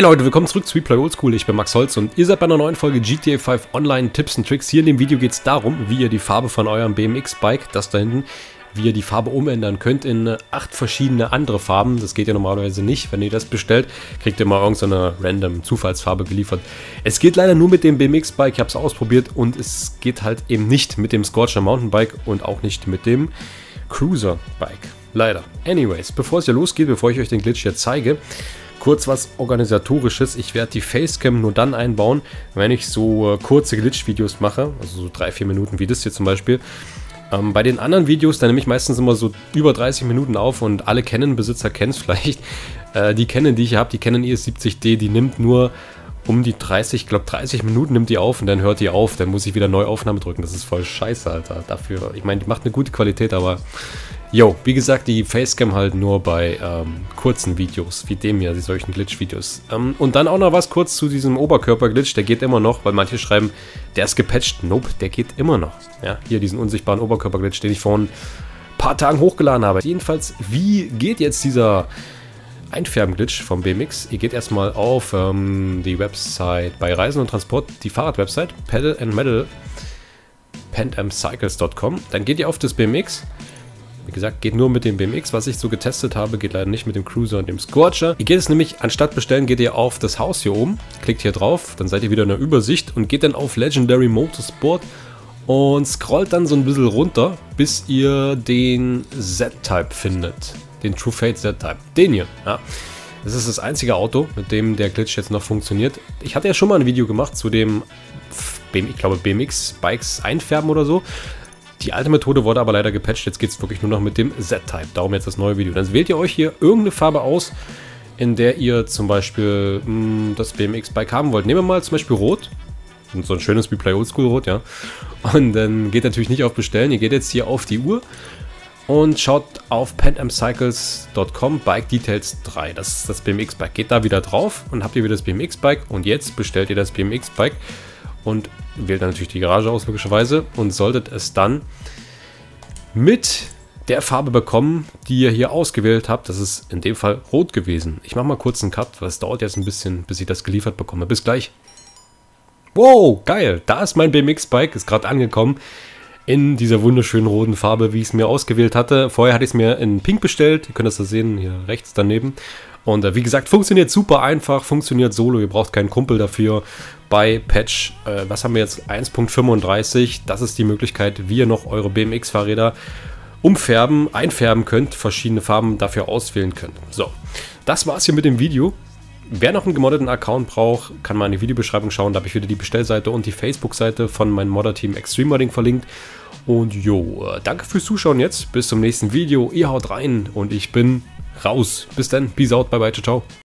Hey Leute, willkommen zurück zu WePlay Old School. Ich bin Max Holz und ihr seid bei einer neuen Folge GTA 5 Online Tipps und Tricks. Hier in dem Video geht es darum, wie ihr die Farbe von eurem BMX-Bike, das da hinten, wie ihr die Farbe umändern könnt in 8 verschiedene andere Farben. Das geht ja normalerweise nicht. Wenn ihr das bestellt, kriegt ihr mal irgendeine random Zufallsfarbe geliefert. Es geht leider nur mit dem BMX-Bike, ich habe es ausprobiert und es geht halt eben nicht mit dem Scorcher Mountainbike und auch nicht mit dem Cruiser-Bike. Leider. Anyways, bevor es hier losgeht, bevor ich euch den Glitch hier zeige, kurz was Organisatorisches. Ich werde die Facecam nur dann einbauen, wenn ich so kurze Glitch-Videos mache, also so 3-4 Minuten wie das hier zum Beispiel. Bei den anderen Videos, da nehme ich meistens immer so über 30 Minuten auf und alle Canon-Besitzer kennen es vielleicht. Die Canon, die ich hier habe, die Canon IS70D, die nimmt nur um die 30 Minuten nimmt die auf und dann hört die auf. Dann muss ich wieder neue Aufnahme drücken. Das ist voll scheiße, Alter. Dafür, ich meine, die macht eine gute Qualität, aber yo, wie gesagt, die Facecam halt nur bei kurzen Videos, wie dem hier, solchen Glitch-Videos. Und dann auch noch was kurz zu diesem Oberkörper-Glitch, der geht immer noch, weil manche schreiben, der ist gepatcht. Nope, der geht immer noch. Ja, hier diesen unsichtbaren Oberkörper-Glitch, den ich vor ein paar Tagen hochgeladen habe. Jedenfalls, wie geht jetzt dieser Einfärben-Glitch vom BMX? Ihr geht erstmal auf die Website bei Reisen und Transport, die Fahrrad-Website, Pedal and Metal, pantamcycles.com. Dann geht ihr auf das BMX. Wie gesagt, geht nur mit dem BMX, was ich so getestet habe, geht leider nicht mit dem Cruiser und dem Scorcher. Ihr geht es nämlich, anstatt bestellen, geht ihr auf das Haus hier oben, klickt hier drauf, dann seid ihr wieder in der Übersicht und geht dann auf Legendary Motorsport und scrollt dann so ein bisschen runter, bis ihr den Z-Type findet, den True Fate Z-Type, den hier. Ja. Das ist das einzige Auto, mit dem der Glitch jetzt noch funktioniert. Ich hatte ja schon mal ein Video gemacht zu dem, ich glaube, BMX-Bikes einfärben oder so. Die alte Methode wurde aber leider gepatcht, jetzt geht es wirklich nur noch mit dem Z-Type, darum jetzt das neue Video. Dann wählt ihr euch hier irgendeine Farbe aus, in der ihr zum Beispiel das BMX-Bike haben wollt. Nehmen wir mal zum Beispiel Rot, und so ein schönes WePlay Old School Rot, ja. Und dann geht natürlich nicht auf Bestellen, ihr geht jetzt hier auf die Uhr und schaut auf pentamcycles.com Bike Details 3, das ist das BMX-Bike. Geht da wieder drauf und habt ihr wieder das BMX-Bike und jetzt bestellt ihr das BMX-Bike. Und wählt dann natürlich die Garage aus, logischerweise. Und solltet es dann mit der Farbe bekommen, die ihr hier ausgewählt habt. Das ist in dem Fall rot gewesen. Ich mache mal kurz einen Cut, weil es dauert jetzt ein bisschen, bis ich das geliefert bekomme. Bis gleich. Wow, geil. Da ist mein BMX-Bike, ist gerade angekommen. In dieser wunderschönen roten Farbe, wie ich es mir ausgewählt hatte. Vorher hatte ich es mir in Pink bestellt. Ihr könnt das da sehen, hier rechts daneben. Und wie gesagt, funktioniert super einfach, funktioniert solo, ihr braucht keinen Kumpel dafür. Bei Patch, was haben wir jetzt, 1.35, das ist die Möglichkeit, wie ihr noch eure BMX-Fahrräder umfärben, einfärben könnt, verschiedene Farben dafür auswählen könnt. So, das war's hier mit dem Video. Wer noch einen gemoddeten Account braucht, kann mal in die Videobeschreibung schauen, da habe ich wieder die Bestellseite und die Facebook-Seite von meinem Modder-Team Extreme Modding verlinkt. Und jo, danke fürs Zuschauen jetzt, bis zum nächsten Video, ihr haut rein und ich bin raus. Bis dann, peace out, bye bye, ciao, ciao.